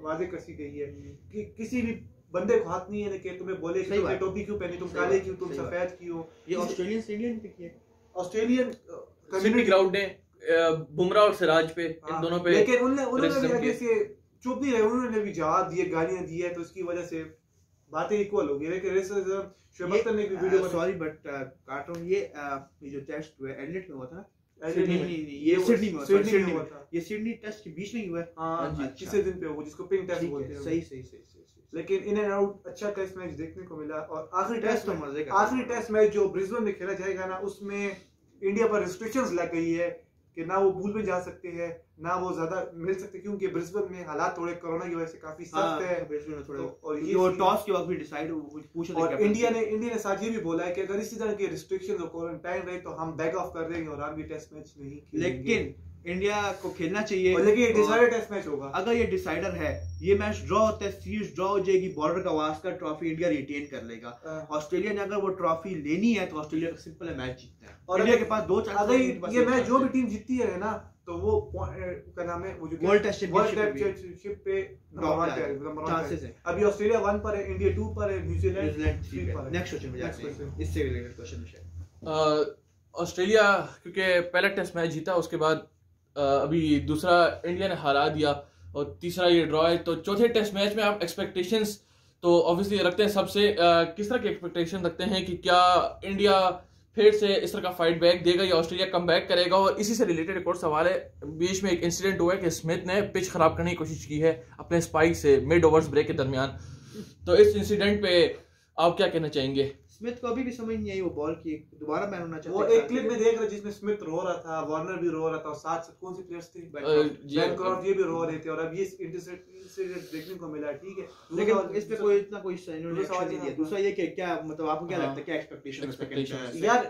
वाजे कसी गई है कि किसी भी बंदे को हाथ नहीं है कि तुम्हें बोले तुमने टोपी क्यों पहनी, तुम काले क्यों, तुम सफेद क्यों। ये ऑस्ट्रेलियन इंडियन पे किया, ऑस्ट्रेलियन कम्युनिटी ग्राउंड ने बुमराह और सिराज पे, इन दोनों पे, लेकिन उन्होंने उन्होंने भी से चुप नहीं रहे, उन्होंने भी जवाब दिए, गालियां दी है, तो उसकी वजह से बातें इक्वल हो गई। लेकिन शोएब अख्तर ने भी वीडियो, सॉरी बट काट रहा हूं, ये ये जो टेस्ट हुआ एनलेट में हुआ था, नहीं नहीं ये सिडनी में हुआ था, ये सिडनी टेस्ट के बीच में ही हुआ है, हां तीसरे दिन पे हुआ, जिसको पिंक टेस्ट बोलते हैं। सही सही सही। लेकिन इन एंड आउट अच्छा टेस्ट मैच देखने को मिला और आखिरी टेस्ट तो मजे का आखिरी टेस्ट मैच जो ब्रिस्बेन में खेला जाएगा ना, उसमें इंडिया पर रिस्ट्रिक्शंस लग गई है कि ना वो भूल में जा सकते हैं, ना वो ज्यादा मिल सकते, क्योंकि ब्रिस्बेन में हालात थोड़े कोरोना की वजह से काफी सख्त है, थोड़े तो, और ये वो टॉस के वक्त भी डिसाइड पूछ रहे हैं। इंडिया ने इंडिया ने साथ ये भी बोला है कि अगर इसी तरह की रिस्ट्रिक्शंस और क्वारंटाइन रहे तो हम बैक ऑफ कर देंगे और हम भी टेस्ट मैच नहीं खेलेंगे। लेकिन इंडिया को खेलना चाहिए, लेकिन ये डिसाइडर टेस्ट मैच होगा। अगर ये डिसाइडर है, ये मैच ड्रॉ होता है, सीरीज ड्रॉ हो जाएगी, बॉर्डर का वास्का ट्रॉफी इंडिया रिटेन कर लेगा। ऑस्ट्रेलिया ने अगर वो ट्रॉफी लेनी है तो ऑस्ट्रेलिया का सिंपल है मैच जीतना है, और इंडिया के पास दो चांस। अगर ये मैच जो भी टीम जीतती है ना, तो वो क्या नाम है, वो जो वर्ल्ड टेस्ट चैंपियनशिप पे चांसेस है। अभी ऑस्ट्रेलिया वन पर है, इंडिया टू पर है, न्यूजीलैंड थ्री पर है। नेक्स्ट क्वेश्चन पे जाते हैं, इससे रिलेटेड क्वेश्चन। ऑस्ट्रेलिया क्योंकि पहला टेस्ट मैच जीता, उसके बाद अभी दूसरा इंडिया ने हरा दिया और तीसरा ये ड्रॉ है, तो चौथे टेस्ट मैच में आप एक्सपेक्टेशंस तो ऑब्वियसली रखते हैं सबसे, किस तरह की एक्सपेक्टेशन रखते हैं कि क्या इंडिया फिर से इस तरह का फाइट बैक देगा या ऑस्ट्रेलिया कम बैक करेगा? और इसी से रिलेटेड एक और सवाल है, बीच में एक इंसिडेंट हुआ है कि स्मिथ ने पिच खराब करने की कोशिश की है अपने स्पाइक से मिड ओवर्स ब्रेक के दरमियान, तो इस इंसिडेंट पे आप क्या कहना चाहेंगे? स्मिथ को अभी भी समझ नहीं आई वो बॉल की, दोबारा बैन होना चाहिए। वो एक क्लिप में देख रहे जिसमें स्मिथ रो रहा था, वार्नर भी रो रहा था, और साथ साथ कौन से प्लेयर्स थे, बैनक्रॉफ्ट ये भी रो रहे थे, और अब ये इंसिडेंट देखने को मिला, ठीक है। लेकिन इस पे कोई इतना कोई रिएक्शन नहीं दिया। दूसरा ये कि क्या मतलब आपको क्या लगता है क्या एक्सपेक्टेशन है? यार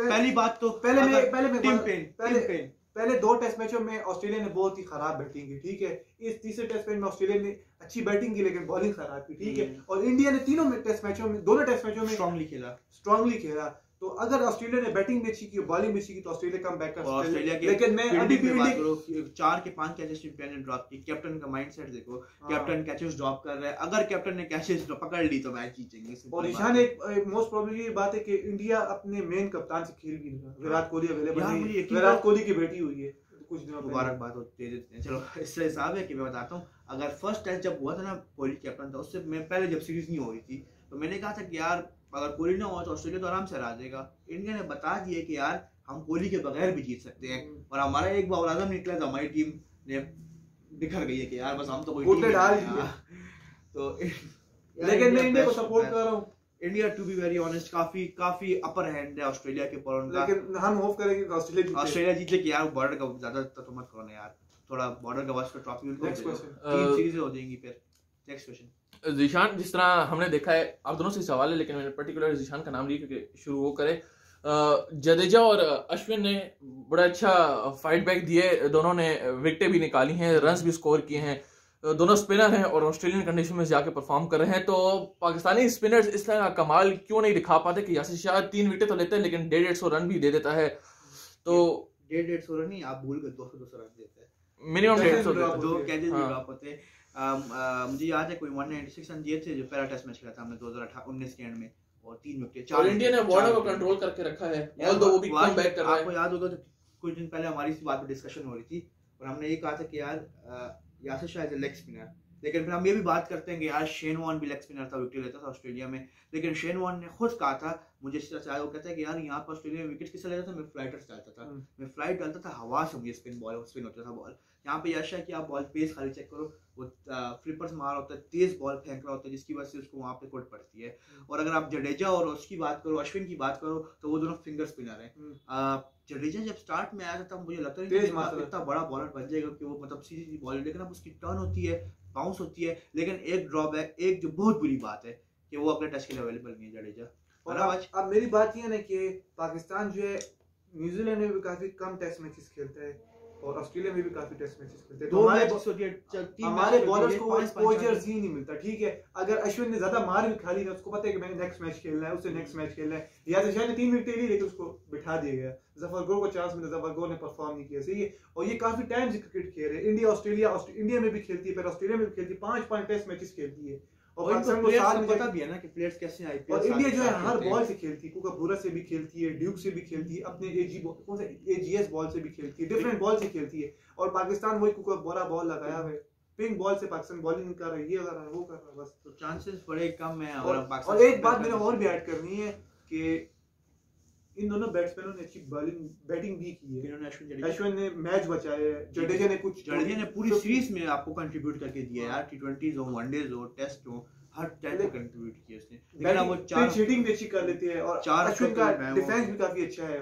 पहली बात तो पहले पहले टीम पेन पहले दो टेस्ट मैचों में ऑस्ट्रेलिया ने बहुत ही खराब बैटिंग की, ठीक है। इस तीसरे टेस्ट मैच में ऑस्ट्रेलिया ने अच्छी बैटिंग की लेकिन बॉलिंग खराब की, ठीक है। और इंडिया ने तीनों में टेस्ट मैचों में दोनों टेस्ट मैचों में स्ट्रांगली खेला स्ट्रांगली खेला तो अगर ऑस्ट्रेलिया ने बैटिंग भी अच्छी की बॉलिंग भी अच्छी की तो ऑस्ट्रेलिया कम बैक कर सकती है। लेकिन मैं अभी भी चार के पांच कैचेस इंडिया ने ड्रॉप की। कैप्टन का माइंडसेट देखो, कैप्टन कैचेस ड्रॉप कर रहा है, अगर कैप्टन ने कैचेस पकड़ ली तो मैच जीतेंगे। और ईशान एक मोस्ट प्रोबेबली ये बात है कि इंडिया अपने मेन कप्तान से खेल भी नहीं रहा, विराट कोहली अवेलेबल, विराट कोहली की बेटी हुई है कुछ दिनों, मुबारकबाद हो दे देते हैं। चलो इससे हिसाब है कि मैं बताता हूँ, अगर फर्स्ट टेस्ट जब हुआ था ना कोहली कैप्टन था, उससे मैं पहले जब सीरीज नहीं हो रही थी तो मैंने कहा था कि यार अगर कोहली ना हो तो ऑस्ट्रेलिया तो आराम से हरा देगा। इंडिया ने बता दिया कि यार हम कोहली के बगैर भी जीत सकते हैं और हमारा एक बाबर आजम निकला था, हमारी टीम ने बिखर गई है कि यार बस हम तो कोई टीम तो लेकिन मैं इंडिया को सपोर्ट कर रहा हूं। India to be very honest काफी काफी अपर हैंड है ऑस्ट्रेलिया के ऊपर, लेकिन हम होप करेंगे कि ऑस्ट्रेलिया ऑस्ट्रेलिया जीत ले कि यार बॉर्डर का ज्यादा तो मत करो ना यार, थोड़ा बॉर्डर का वाच का ट्रॉफी उनको नेक्स्ट क्वेश्चन तीन सीरीज हो जाएंगी। फिर नेक्स्ट क्वेश्चन जिशान, जिस तरह हमने देखा है आप दोनों से सवाल है लेकिन मैंने पर्टिकुलर जिशान का नाम लिया क्योंकि शुरू वो करे। जडेजा और अश्विन ने बड़ा अच्छा फाइट बैक दिए, दोनों ने विकेटें भी निकाली हैं, रन्स भी स्कोर किए हैं, दोनों स्पिनर हैं और ऑस्ट्रेलियन कंडीशन में जाके परफॉर्म कर रहे हैं। तो पाकिस्तानी स्पिनर्स इस तरह का कमाल क्यों नहीं दिखा पाते कि यासिर शाह तीन विकेटें तो लेते हैं लेकिन डेढ़ डेढ़ सौ रन भी दे देता है। तो डेढ़ डेढ़ सौ रन ही आप भूल गए, दो सौ दो सौ रन देता है मिनिमम, डेढ़ सौ दो कैचेस भी ड्रॉप होते हैं। Um, uh, मुझे याद है कोई एक सौ छियानवे रन दिए थे जो पहला टेस्ट मैच खेला था हमने दो हज़ार उन्नीस के एंड में, और तीन विकेट चार इंडिया ने बॉर्डर को कंट्रोल करके रखा है। ऑल्दो वो भी कम बैक कर रहा है। आपको याद होगा तो कुछ दिन पहले हमारी इस बात पे डिस्कशन हो रही थी और हमने ये कहा था कि यार Yasir Shah is a leg spinner, लेकिन फिर हम ये भी बात करते हैं कि यार शेन वॉर्न भी लेग स्पिनर था, विकेट लेता था ऑस्ट्रेलिया में, लेकिन शेन वॉर्न ने खुद कहा था मुझे इस तरह से कहता है कि यार यहाँ पर ऑस्ट्रेलिया में विकेट किससे लेता था, मैं फ्लाइटर्स डालता था, मैं फ्लाइट डालता था हवा से, मुझे स्पिन बॉल स्पिन होता था बॉल। यहाँ पे यार शाह कि आप बॉल पेस खाली चेक करो, वो फ्लिपर्स मार होता है, तेज बॉल फेंक रहा होता है जिसकी वजह से उसको वहाँ पे कोट पड़ती है। और अगर आप जडेजा और उसकी बात करो अश्विन की बात करो तो वो दोनों फिंगर स्पिनर हैं। जडेजा जब स्टार्ट में आया था तब मुझे लगता नहीं था इतना बड़ा बॉलर बन जाएगा कि वो मतलब सीधी सीधी बॉल, लेकिन अब उसकी टर्न होती है, बाउंस होती है, लेकिन एक ड्रॉबैक एक जो बहुत बुरी बात है कि वो अपने टेस्ट के लिए अवेलेबल नहीं है जडेजा। और अब अब मेरी बात यह है ना कि पाकिस्तान जो है न्यूजीलैंड में भी काफी कम टेस्ट मैचेस खेलता है और ऑस्ट्रेलिया में भी काफी टेस्ट मैचेस खेलते हैं, तो हमारे हमारे बॉलर्स को एक्सपोजर ही नहीं मिलता, ठीक है। अगर अश्विन ने ज्यादा मार भी खा ली ना, उसको पता है कि मैंने नेक्स्ट मैच खेलना है, उससे नेक्स्ट मैच खेलना है। याद शाह ने तीन विकेटें ली लेकिन उसको बिठा दिया गया, जफर गोर को चांस मिला, जफर गोर ने परफॉर्म नहीं किया, सही है। और ये काफी टाइम से क्रिकेट खेल रहे हैं, इंडिया ऑस्ट्रेलिया इंडिया में भी खेलती है पर ऑस्ट्रेलिया में भी खेलती है, पांच पांच टेस्ट मैचेस खेलती है और पता भी है ना कि प्लेयर्स कैसे आए। और इंडिया जो है हर बॉल से खेलती है, कोकापुरा से भी खेलती है, ड्यूक से भी खेलती है, अपने एजी कौन सा एजीएस बॉल से भी खेलती है, डिफरेंट बॉल से खेलती है। और पाकिस्तान वही कोकापुरा बॉल लगाया है, पिंक बॉल से पाकिस्तान बॉलिंग कर रही है, अगर वो कर रहा है बस, तो चांसेस बड़े कम है। और एक बात मैंने और भी ऐड करनी है कि इन दोनों बैट्समैनों ने अच्छी बॉलिंग बैटिंग भी की है, अश्विन ने मैच बचाए है, जडेजा ने कुछ जडेजा ने पूरी सीरीज में आपको कंट्रीब्यूट करके दिया यार, टी ट्वेंटी हो, वनडेज हो, टेस्ट हो, हर टाइप में कंट्रीब्यूट किया उसने। लेकिन अब वो चार शीटिंग भी अच्छी कर लेते हैं और अश्विन का डिफेंस भी काफी अच्छा है,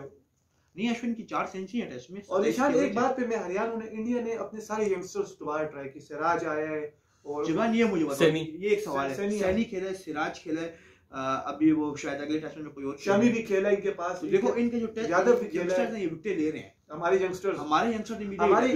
नहीं अश्विन की चार सेंचुरी है टेस्ट में। और ईशान एक बात पे मैं हरियाणा ने इंडिया ने अपने सारे यंगस्टर्स दोबारा ट्राई की, सिराज आया है और जवान ये मुझे बताओ ये एक सवाल है, सैनी खेला है, सिराज खेला है, आ, अभी वो शायद अगले टेस्ट में कोई और शमी भी खेला इनके पास, देखो इनके जो टेस्ट यादव यंगस्टर्स हैं ये विकेट ले रहे हैं, हमारे यंगस्टर्स हमारे यंगस्टर्स ने भी हमारे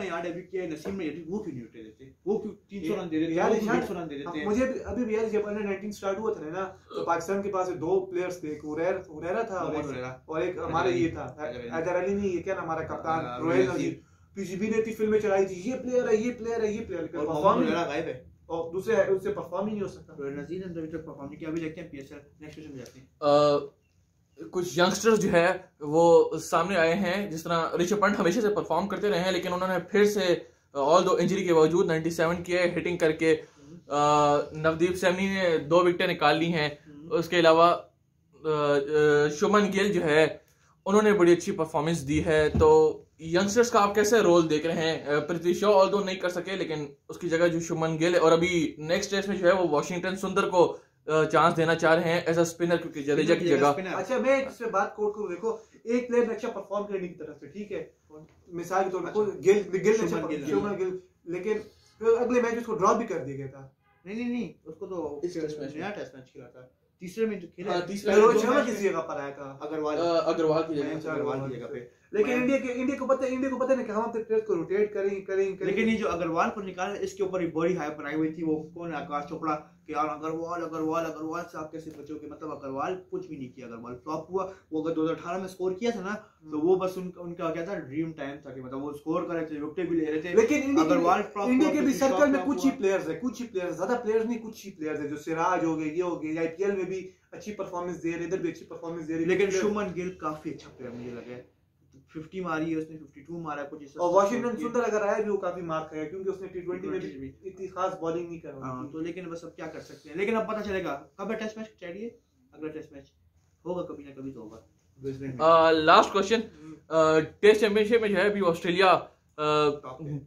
ने यार डेब्यू किया, नसीम ने वो क्यों नहीं विकेट लेते, वो क्यों तीन सौ रन दे देते हैं, तीन सौ रन दे देते हैं। मुझे अभी यार जब अंडर नाइनटीन स्टार्ट हुआ था ना तो पाकिस्तान के पास दो प्लेयर्स थे, हुरैर हुरैरा था और एक हमारे ये था हैदर अली, नहीं ये क्या हमारा कप्तान रोहित अली, पीसीबी ने इतनी फिल्में चलाई थी ये प्लेयर है ये प्लेयर है ये प्लेयर, और दूसरे है उससे परफॉर्म ही नहीं हो सकता, नजीर अंदर तक परफॉर्म नहीं किया। अभी देखते हैं पीएसएल नेक्स्ट क्वेश्चन में जाते हैं। कुछ यंगस्टर्स जो है वो सामने आए हैं, जिस तरह ऋषभ पंत हमेशा से परफॉर्म करते रहे हैं लेकिन उन्होंने फिर से ऑल दो इंजरी के बावजूद सत्तानवे किए हिटिंग करके, नवदीप सैनी ने दो विकेटें निकाल ली हैं, उसके अलावा शुभमन गिल जो है उन्होंने बड़ी अच्छी परफॉर्मेंस दी है। तो यंगस्टर्स का आप कैसे रोल देख रहे हैं? पृथ्वी शॉ ऑल्दो नहीं कर सके लेकिन उसकी जगह जो शुभमन गिल और अभी नेक्स्ट टेस्ट में जो है वो वॉशिंगटन सुंदर को चांस देना चाह रहे हैं एज अ स्पिनर क्योंकि जडेजा की जगह। अच्छा मैं इस पे बात कोट को देखो, एक प्लेयर ने अच्छा परफॉर्म करने की तरफ से, ठीक है मिसाल के तौर पर गिल गिल ने शुभमन गिल, लेकिन अगले मैच उसको ड्रॉप भी कर दिया गया था, नहीं नहीं नहीं उसको तो टेस्ट मैच खेला था तीसरे में जो खेला रोहित शर्मा किस जगह पर आया था, अग्रवाल अग्रवाल की जगह अग्रवाल की जगह पे। लेकिन इंडिया के इंडिया को पता है इंडिया को पता नहीं कि हम अपने प्लेयर को रोटेट करेंगे करेंगे लेकिन ये जो अग्रवाल को निकाला इसके ऊपर बड़ी हाइप बनाई हुई थी। वो कौन आकाश चोपड़ा कि यार अग्रवाल अग्रवाल अग्रवाल से आप कैसे बचोगे, मतलब अग्रवाल कुछ भी नहीं किया, अग्रवाल फ्लॉप हुआ। वो अगर दो हज़ार अठारह में स्कोर किया था ना तो वो बस उनका उनका क्या था ड्रीम टाइम था कि मतलब वो स्कोर कर रहे थे, विकेट भी ले रहे थे। लेकिन अग्रवाल इंडिया के भी सर्कल में कुछ ही प्लेयर्स है, कुछ ही प्लेयर्स ज्यादा प्लेयर्स नहीं कुछ ही प्लेयर्स है जो सिराज हो गए, ये हो गए, आईपीएल में भी अच्छी परफॉर्मेंस दे रहे, इधर भी अच्छी परफॉर्मेंस दे रहे। लेकिन शुभमन गिल काफी अच्छा प्लेयर मुझे लगा, पचास मारी है उसने, बावन मारा कुछ इस। और वाशिंगटन सुंदर अगर आया भी वो काफी मार खाया क्योंकि उसने टी ट्वेंटी में भी इतनी खास बॉलिंग नहीं कर रहा। तो लेकिन बस अब क्या कर सकते हैं, लेकिन अब पता चलेगा कब टेस्ट मैच चाहिए, अगला टेस्ट मैच होगा कभी ना कभी तो होगा। लास्ट क्वेश्चन, टेस्ट चैंपियनशिप में जो है अभी ऑस्ट्रेलिया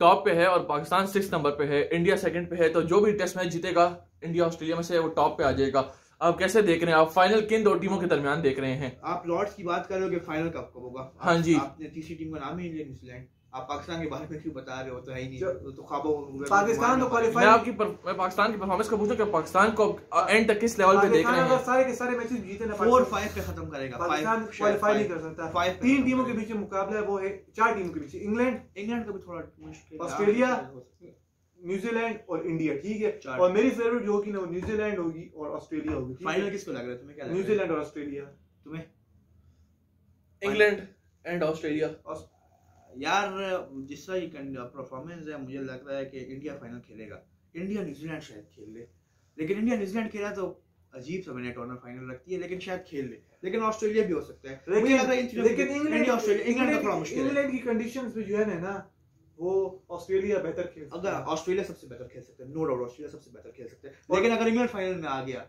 टॉप पे है और पाकिस्तान सिक्स नंबर पे है, इंडिया सेकंड पे है, तो जो भी टेस्ट मैच जीतेगा इंडिया ऑस्ट्रेलिया में से वो टॉप पे आ जाएगा। आप कैसे देख रहे हैं, आप फाइनल किन दो टीमों के दरमियान देख रहे हैं? आप लॉर्ड्स की बात कर रहे हो कि फाइनल कब कब होगा? हाँ जी, आपने तीसरी टीम का नाम ही नहीं, न्यूजीलैंड। आप पाकिस्तान के बारे में क्यों बता रहे हो, तो है ही नहीं, तो ख्वाबों में पाकिस्तान तो क्वालीफाई। मैं आपकी पर, मैं पाकिस्तान की परफॉर्मेंस को पूछूं कि पाकिस्तान को एंड तक किस लेवल पे देख रहे हैं? सारे के सारे मैचेस जीते ना चार पाँच पे खत्म करेगा, पाकिस्तान क्वालीफाई नहीं कर सकता। तीन टीमों के बीच मुकाबला है, वो है चार टीमों के बीच, इंग्लैंड इंग्लैंड का भी थोड़ा मुश्किल, ऑस्ट्रेलिया, न्यूजीलैंड और इंडिया, ठीक है। और मेरी फेवरेट जो होगी ना वो न्यूजीलैंड होगी और ऑस्ट्रेलिया होगी। फाइनल किसको लग रहा है तुम्हें, क्या न्यूजीलैंड और ऑस्ट्रेलिया? तुम्हें इंग्लैंड एंड ऑस्ट्रेलिया? यार जिसका ये परफॉर्मेंस है मुझे लग रहा है कि इंडिया फाइनल खेलेगा, इंडिया न्यूजीलैंड शायद खेल ले, लेकिन इंडिया न्यूजीलैंड खेला तो अजीब सा मैंने टोर्नामेंट फाइनल रखती है, लेकिन शायद खेल ले। लेकिन ऑस्ट्रेलिया भी हो सकता है, लेकिन इंग्लैंड की कंडीशंस में जो है ना वो ऑस्ट्रेलिया बेहतर खेल, अगर ऑस्ट्रेलिया सबसे बेहतर खेल सकते हैं, नो डाउट ऑस्ट्रेलिया सबसे बेहतर खेल सकते हैं। लेकिन अगर इंग्लैंड फाइनल में आ गया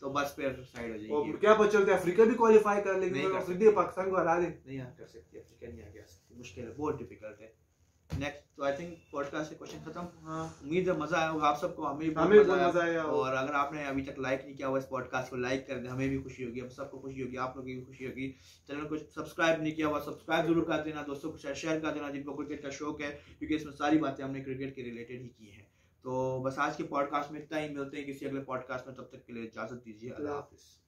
तो बस फिर साइड हो जाएगी। और क्या पता चलता है अफ्रीका भी क्वालीफाई कर लेगी, अफ्रीका पाकिस्तान को हरा दे, नहीं आ कर सकती, अफ्रीका नहीं आ गया सकती, मुश्किल है, बहुत डिफिकल्ट है। नेक्स्ट तो आई थिंक पॉडकास्ट से क्वेश्चन खत्म। उम्मीद है मजा आया होगा आप सबको, हमें भी मजा आया। और अगर आपने अभी तक लाइक नहीं किया हुआ इस पॉडकास्ट को लाइक कर दें, हमें भी खुशी होगी, हम सबको खुशी होगी, आप लोगों की भी खुशी होगी। चैनल को सब्सक्राइब नहीं किया हुआ सब्सक्राइब जरूर कर देना, दोस्तों को शेयर कर देना जिनको क्रिकेट का शौक है, क्योंकि इसमें सारी बातें हमने क्रिकेट के रिलेटेड ही की हैं। तो बस आज के पॉडकास्ट में इतना ही, मिलते हैं किसी अगले पॉडकास्ट में, तब तक के लिए इजाजत दीजिए, अल्लाह हाफिज़।